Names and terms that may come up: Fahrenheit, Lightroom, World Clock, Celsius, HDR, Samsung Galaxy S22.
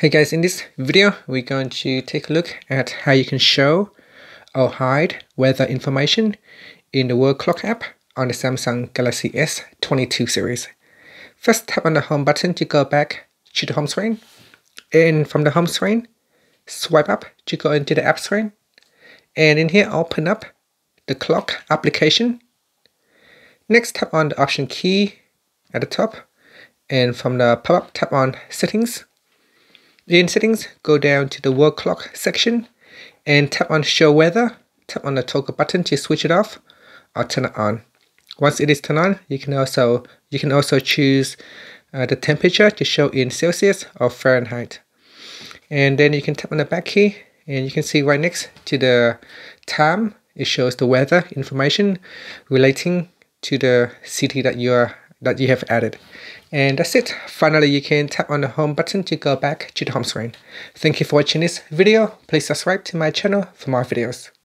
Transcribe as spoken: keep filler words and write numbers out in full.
Hey guys, in this video, we're going to take a look at how you can show or hide weather information in the World Clock app on the Samsung Galaxy S twenty-two series. First, tap on the home button to go back to the home screen. And from the home screen, swipe up to go into the app screen. And in here, open up the clock application. Next, tap on the option key at the top. And from the pop-up, tap on settings. In settings, go down to the World Clock section and tap on Show Weather. Tap on the toggle button to switch it off or turn it on. Once it is turned on, you can also you can also choose uh, the temperature to show in Celsius or Fahrenheit. And then you can tap on the back key, and you can see right next to the time, it shows the weather information relating to the city that you are that you have added. And that's it. Finally, you can tap on the home button to go back to the home screen. Thank you for watching this video. Please subscribe to my channel for more videos.